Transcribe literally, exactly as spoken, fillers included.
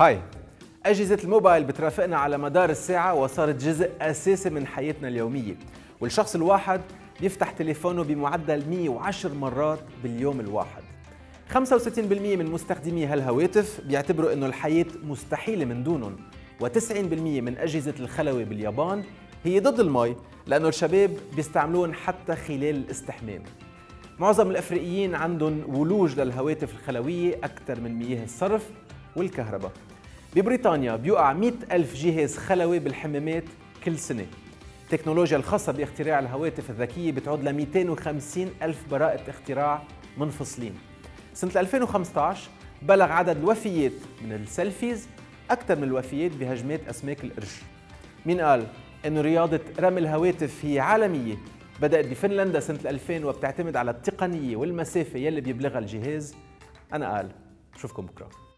هاي أجهزة الموبايل بترافقنا على مدار الساعة وصارت جزء أساسي من حياتنا اليومية، والشخص الواحد بيفتح تليفونه بمعدل مئة وعشر مرات باليوم الواحد. خمسة وستين بالمئة من مستخدمي هالهواتف بيعتبروا إنه الحياة مستحيلة من دونهم، وتسعين بالمئة من أجهزة الخلوة باليابان هي ضد المي لأنه الشباب بيستعملون حتى خلال الاستحمام. معظم الأفريقيين عندهم ولوج للهواتف الخلوية أكثر من مياه الصرف والكهرباء. ببريطانيا بيقع مئة ألف جهاز خلوي بالحمامات كل سنة. التكنولوجيا الخاصة باختراع الهواتف الذكية بتعود ل مئتين وخمسين ألف براءة اختراع منفصلين. سنة ألفين وخمسطعش بلغ عدد الوفيات من السيلفيز أكثر من الوفيات بهجمات أسماك القرش. مين قال إنه رياضة رمي الهواتف هي عالمية؟ بدأت بفنلندا سنة ألفين وبتعتمد على التقنية والمسافة يلي بيبلغها الجهاز. أنا قال، بشوفكم بكرة.